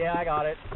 Yeah, I got it.